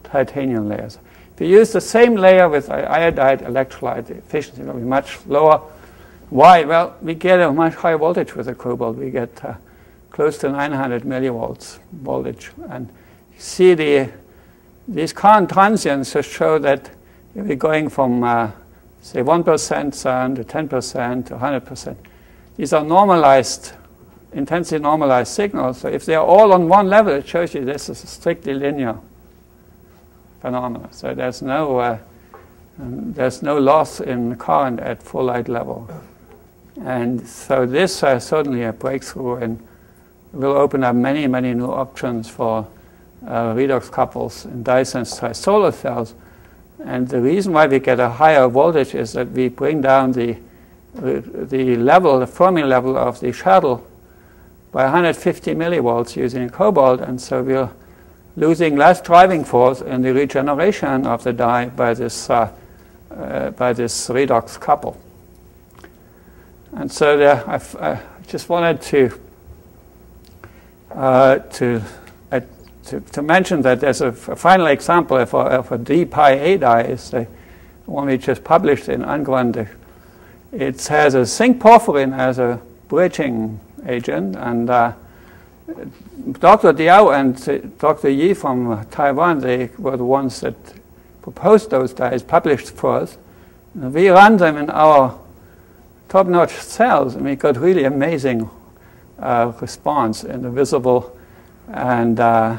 titanium layers. If you use the same layer with iodide electrolyte, the efficiency will be much lower. Why? Well, we get a much higher voltage with the cobalt. We get uh, close to nine hundred millivolts voltage. And you see the, these current transients just show that if we're going from, uh, say, one percent sun to ten percent to one hundred percent. These are normalized, intensely normalized signals. So if they are all on one level, it shows you this is a strictly linear phenomenon. So there's no, uh, there's no loss in current at full light level. And so this is certainly a breakthrough and will open up many, many new options for uh, redox couples in dye-sensitized solar cells. And the reason why we get a higher voltage is that we bring down the, the level, the Fermi level of the shuttle by one hundred fifty millivolts using cobalt. And so we're losing less driving force in the regeneration of the dye by this, uh, uh, by this redox couple. And so there, I've, I just wanted to, uh, to, uh, to, to mention that there's a, a final example of a, of a deep high A dye, is the one we just published in Angrande. It has a zinc porphyrin as a bridging agent, and uh, Doctor Diao and Doctor Yi from Taiwan, they were the ones that proposed those dyes, published for us. And we ran them in our top-notch cells, and we got really amazing uh, response in the visible and uh,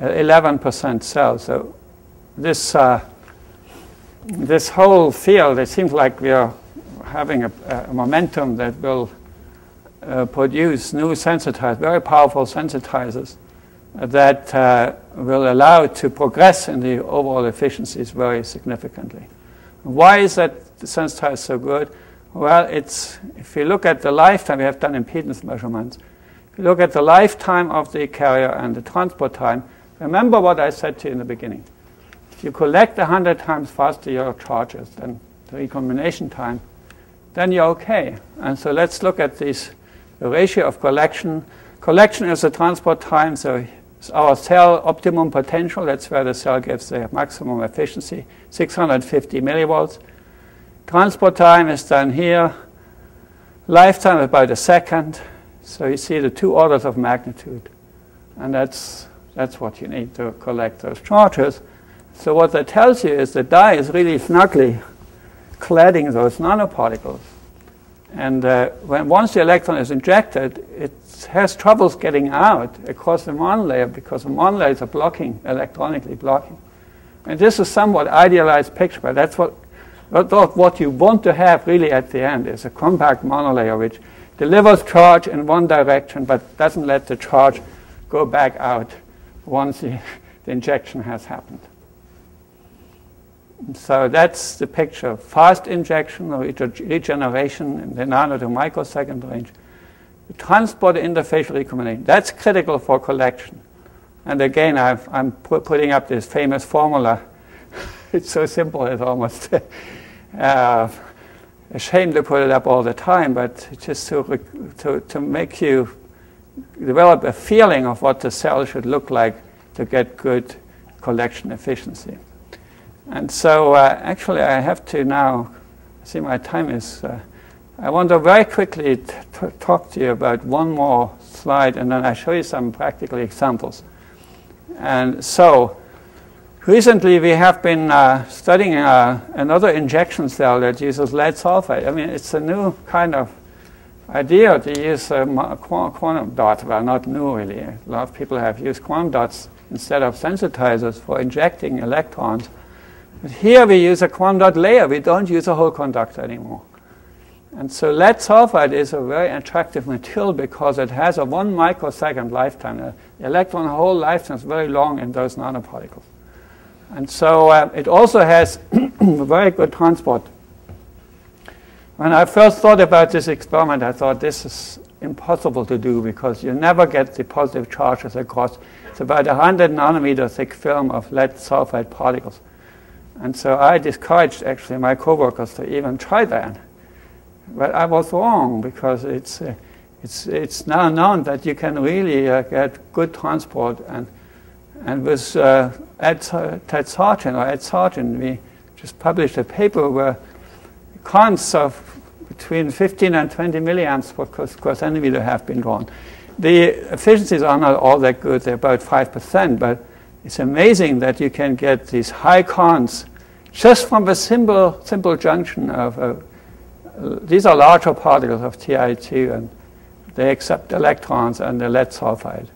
eleven percent cells. So this, uh, this whole field, it seems like we are having a, a momentum that will Uh, produce new sensitizers, very powerful sensitizers uh, that uh, will allow to progress in the overall efficiencies very significantly. Why is that sensitizer so good? Well, it's, if you look at the lifetime, we have done impedance measurements. If you look at the lifetime of the carrier and the transport time, remember what I said to you in the beginning. If you collect one hundred times faster your charges than the recombination time, then you're okay. And so let's look at these. The ratio of collection. Collection is the transport time, so it's our cell optimum potential. That's where the cell gives the maximum efficiency, six hundred fifty millivolts. Transport time is done here. Lifetime is about a second. So you see the two orders of magnitude. And that's, that's what you need to collect those charges. So what that tells you is the dye is really snugly cladding those nanoparticles. And uh, when once the electron is injected, it has troubles getting out across the Mohn layer because the Mohn layers are blocking, electronically blocking. And this is somewhat idealized picture, but that's what, what, what you want to have really at the end is a compact monolayer which delivers charge in one direction but doesn't let the charge go back out once the, the injection has happened. So that's the picture. Fast injection or regeneration in the nano to microsecond range. The transport interfacial recombination. That's critical for collection. And again, I've, I'm pu putting up this famous formula. It's so simple, it's almost uh, a shame to put it up all the time, but just to, to, to make you develop a feeling of what the cell should look like to get good collection efficiency. And so, uh, actually, I have to now, see my time is, uh, I want to very quickly t t talk to you about one more slide, and then I'll show you some practical examples. And so recently we have been uh, studying uh, another injection cell that uses lead sulfide. I mean, it's a new kind of idea to use uh, quantum dot. Well, not new really. A lot of people have used quantum dots instead of sensitizers for injecting electrons. But here we use a quantum dot layer. We don't use a whole conductor anymore. And so lead sulfide is a very attractive material because it has a one microsecond lifetime. The electron hole lifetime is very long in those nanoparticles. And so uh, it also has very good transport. When I first thought about this experiment, I thought this is impossible to do because you never get the positive charges across. It's about a hundred nanometer thick film of lead sulfide particles. And so I discouraged actually my coworkers to even try that. But I was wrong because it's, uh, it's, it's now known that you can really uh, get good transport. And, and with uh, Ed, Ted Sargent, or Ed Sargent, we just published a paper where currents of between fifteen and twenty milliamps per square centimeter have been drawn. The efficiencies are not all that good, they're about five percent, but it's amazing that you can get these high currents just from a simple, simple junction of a these are larger particles of T I two, and they accept electrons and the lead sulfide.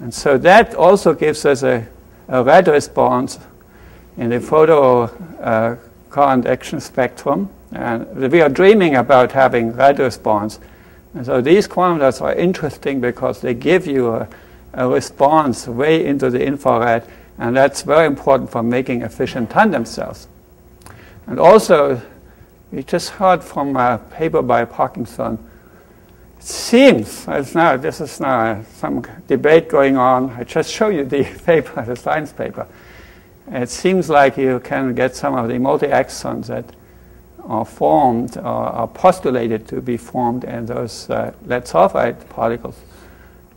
And so that also gives us a, a red response in the photo uh, current action spectrum. And we are dreaming about having red response. And so these quantum dots are interesting because they give you a, a response way into the infrared, and that's very important for making efficient tandem cells. And also, we just heard from a paper by Parkinson. It seems, as now, this is now some debate going on. I just show you the paper, the science paper. It seems like you can get some of the multi-axons that are formed or are postulated to be formed in those uh, lead sulfide particles.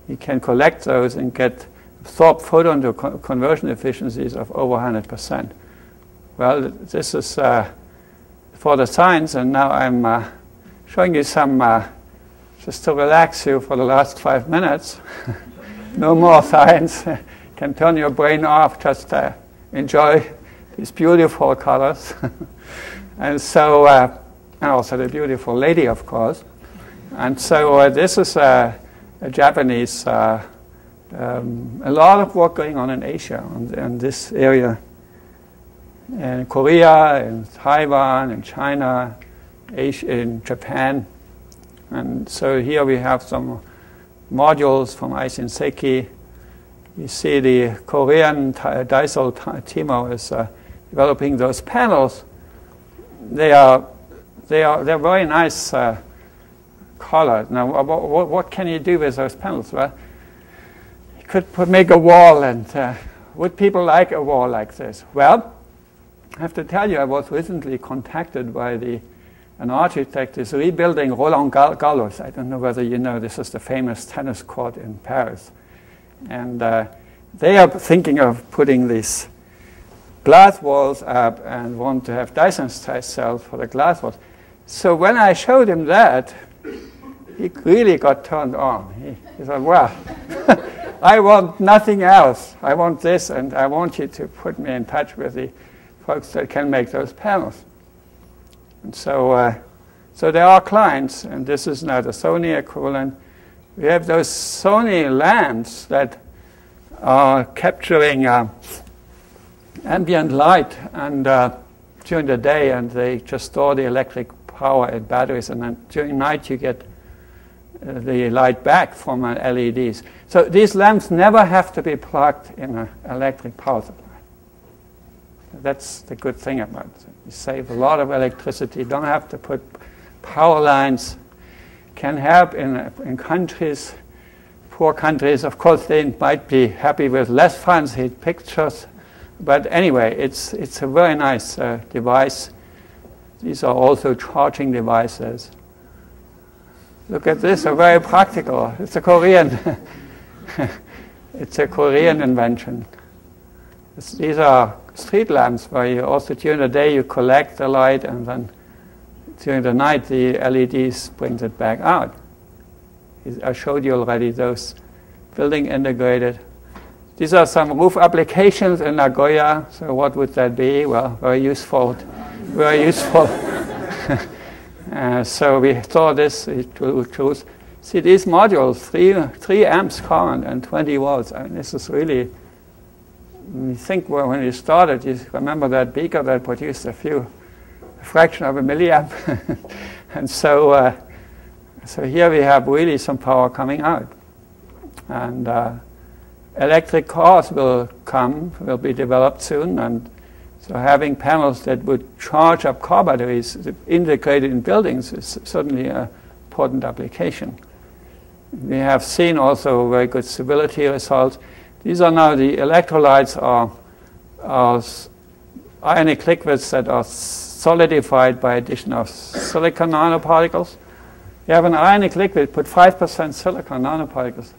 You can collect those and get absorbed photon to con conversion efficiencies of over one hundred percent. Well, this is Uh, for the science, and now I'm uh, showing you some, uh, just to relax you for the last five minutes. No more science. Can turn your brain off, just uh, enjoy these beautiful colors. And so, uh, and also the beautiful lady, of course. And so uh, this is uh, a Japanese, uh, um, a lot of work going on in Asia, on, on this area. In Korea, in Taiwan, in China, Asia, in Japan. And so here we have some modules from Aisin-Seki. You see the Korean Daisol Timo is uh, developing those panels. They are, they are they're very nice uh, color. Now, what, what can you do with those panels? Well, you could put, make a wall, and uh, would people like a wall like this? Well, I have to tell you, I was recently contacted by the, an architect is rebuilding Roland Garros. I don't know whether you know, this is the famous tennis court in Paris. And uh, they are thinking of putting these glass walls up and want to have dye-sensitized cells for the glass walls. So when I showed him that, he really got turned on. He, he said, well, I want nothing else. I want this, and I want you to put me in touch with the folks that can make those panels. And so, uh, so there are clients, and this is now the Sony equivalent. We have those Sony lamps that are capturing uh, ambient light and uh, during the day, and they just store the electric power in batteries, and then during night you get uh, the light back from uh, L E Ds. So these lamps never have to be plugged in an electric power supply. That's the good thing about it. You save a lot of electricity. You don't have to put power lines. Can help in, in countries, poor countries. Of course, they might be happy with less fancy pictures. But anyway, it's, it's a very nice uh, device. These are also charging devices. Look at this, they're very practical. It's a Korean, it's a Korean invention. It's, these are street lamps where you also during the day you collect the light, and then during the night the L E Ds brings it back out. I showed you already those building integrated. These are some roof applications in Nagoya. So what would that be? Well, very useful. Very useful. uh, so we saw this. It will choose. See these modules, three three amps current and twenty watts. I mean, this is really. You think well, when you started, you remember that beaker that produced a few, a fraction of a milliamp, and so uh, so here we have really some power coming out, and uh, electric cars will come, will be developed soon, and so having panels that would charge up car batteries integrated in buildings is certainly an important application. We have seen also very good stability results. These are now the electrolytes are, are ionic liquids that are solidified by addition of silicon nanoparticles. You have an ionic liquid, put five percent silicon nanoparticles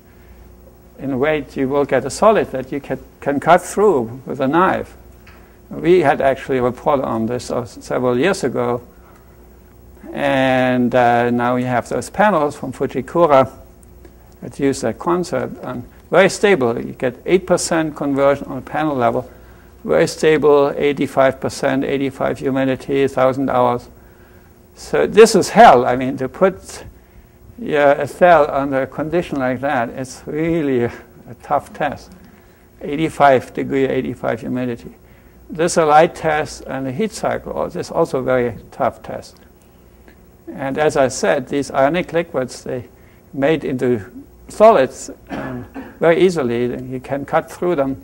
in weight, you will get a solid that you can, can cut through with a knife. We had actually a report on this several years ago. And uh, now you have those panels from Fujikura that use that concept. And very stable. You get eight percent conversion on a panel level. Very stable, eighty-five percent, eighty-five humidity, one thousand hours. So this is hell. I mean, to put yeah, a cell under a condition like that, it's really a, a tough test. eighty-five degree, eighty-five humidity. This is a light test and a heat cycle. This is also a very tough test. And as I said, these ionic liquids, they made into solids um, very easily, and you can cut through them.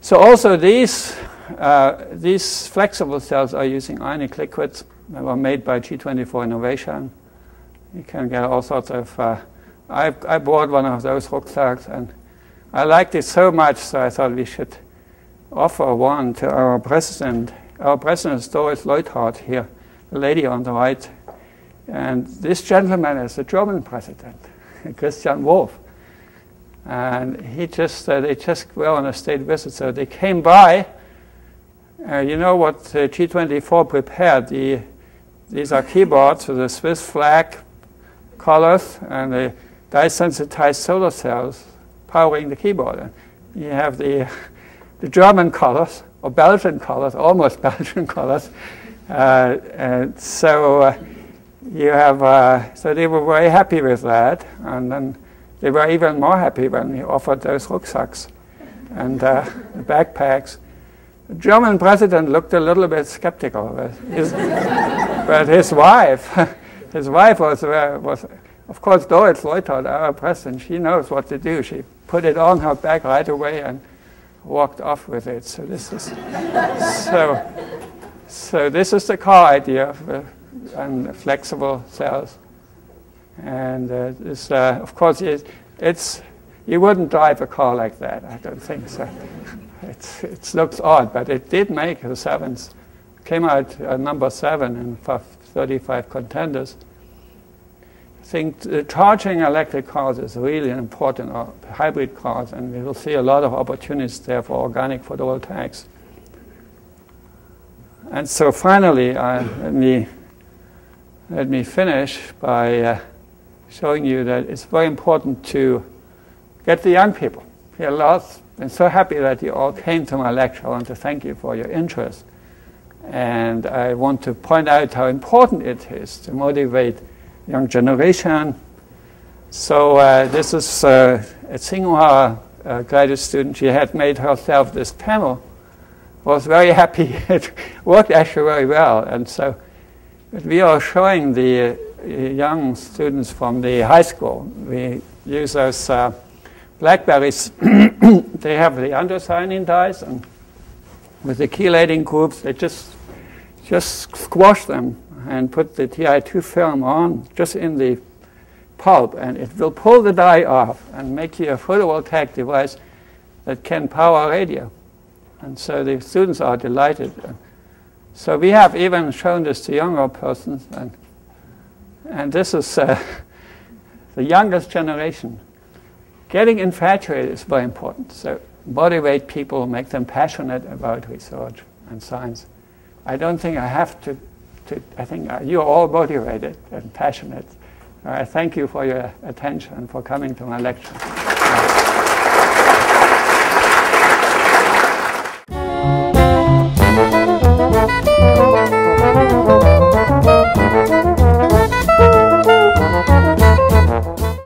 So also these, uh, these flexible cells are using ionic liquids that were made by G twenty-four Innovation. You can get all sorts of, uh, I, I bought one of those rucksacks and I liked it so much, so I thought we should offer one to our president. Our president is Doris Leuthard here, the lady on the right. And this gentleman is the German president, Christian Wolff. And he just, uh, they just were on a state visit, so they came by. Uh, you know what uh, G twenty-four prepared? The, these are keyboards with the Swiss flag colors and the dye-sensitized solar cells powering the keyboard. And you have the, the German colors, or Belgian colors, almost Belgian colors. Uh, and so uh, you have, uh, so they were very happy with that. And then they were even more happy when we offered those rucksacks and uh, the backpacks. The German president looked a little bit skeptical, but his, but his wife, his wife was, uh, was, of course, Doris Leuthard, our president, she knows what to do. She put it on her back right away and walked off with it. So this is, so, so this is the car idea of, uh, and flexible cells. And uh, this, uh, of course, it, it's, you wouldn't drive a car like that. I don't think so. It's, it looks odd, but it did make the sevens. Came out uh, number seven in thirty-five contenders. I think the charging electric cars is really important, or hybrid cars, and we will see a lot of opportunities there for organic photovoltaics. And so finally, I, let me let me finish by uh, showing you that it's very important to get the young people. Here, lots. I'm so happy that you all came to my lecture. I want to thank you for your interest. And I want to point out how important it is to motivate young generation. So uh, this is uh, a Tsinghua uh, graduate student. She had made herself this panel. Was very happy. It worked actually very well. And so we are showing the uh, young students from the high school. We use those uh, blackberries. They have the anthocyanin dyes, and with the chelating groups, they just just squash them and put the T I two film on just in the pulp, and it will pull the dye off and make you a photovoltaic device that can power radio. And so the students are delighted. So we have even shown this to younger persons, and and this is uh, the youngest generation. Getting infatuated is very important. So motivate people, make them passionate about research and science. I don't think I have to, to I think you're all motivated and passionate. I thank you for your attention and for coming to my lecture.